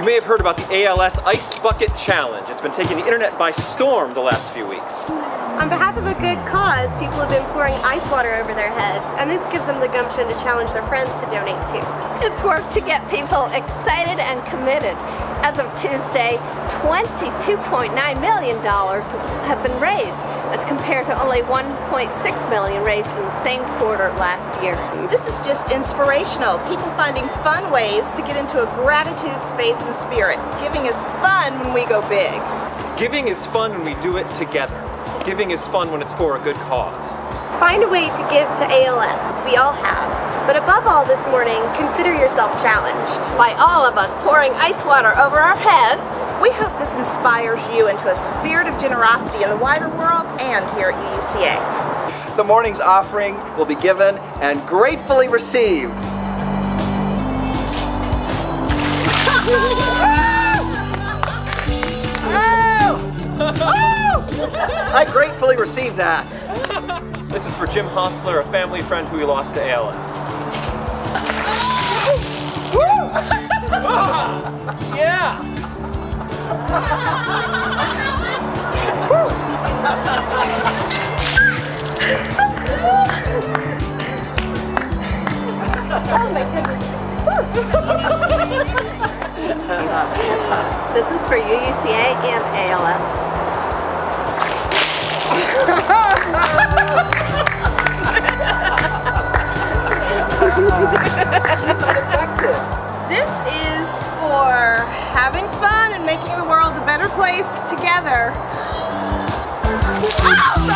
You may have heard about the ALS Ice Bucket Challenge. It's been taking the internet by storm the last few weeks. On behalf of a good cause, people have been pouring ice water over their heads, and this gives them the gumption to challenge their friends to donate too. It's work to get people excited and committed. As of Tuesday, $22.9 million have been raised, as compared to only $1.6 million raised in the same quarter last year. This is just inspirational. People finding fun ways to get into a gratitude space and spirit. Giving is fun when we go big. Giving is fun when we do it together. Giving is fun when it's for a good cause. Find a way to give to ALS. We all have. But above all this morning, consider yourself challenged. By all of us pouring ice water over our heads, we hope this inspires you into a spirit of generosity in the wider world and here at UUCA. The morning's offering will be given and gratefully received. I gratefully received that. This is for Jim Hostler, a family friend who we lost to ALS. Oh my goodness. This is for UUCA and ALS. She's effective. This is for having fun and making the world a better place together. Oh,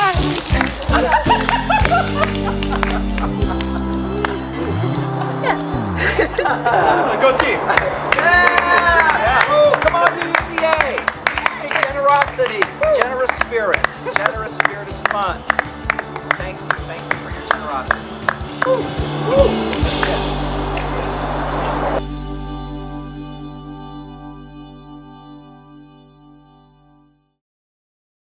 yes. Go team. Yeah. Oh, come on, UUCA. UUCA generosity, generous spirit. Generous spirit is fun. Thank you for your generosity. Woo. Woo.